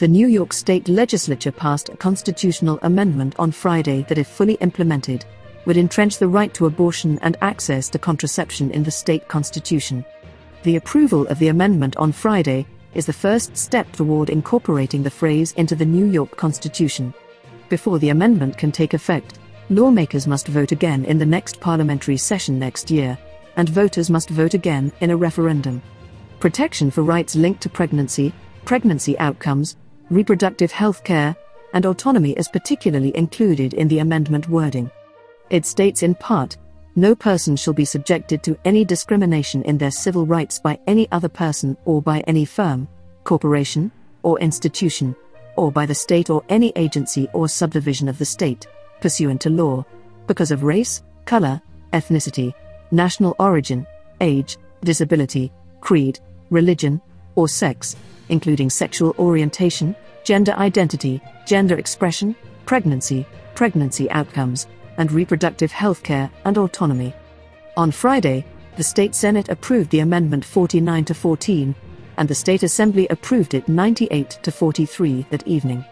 The New York State Legislature passed a constitutional amendment on Friday that, if fully implemented, would entrench the right to abortion and access to contraception in the state constitution. The approval of the amendment on Friday is the first step toward incorporating the phrase into the New York Constitution. Before the amendment can take effect, lawmakers must vote again in the next parliamentary session next year, and voters must vote again in a referendum. Protection for rights linked to pregnancy, pregnancy outcomes, reproductive health care, and autonomy is particularly included in the amendment wording. It states in part, "No person shall be subjected to any discrimination in their civil rights by any other person or by any firm, corporation, or institution, or by the state or any agency or subdivision of the state, pursuant to law, because of race, color, ethnicity, national origin, age, disability, creed, religion, or sex, including sexual orientation, gender identity, gender expression, pregnancy outcomes, and reproductive health care and autonomy." On Friday, the State Senate approved the amendment 49-14, and the State Assembly approved it 98-43 that evening.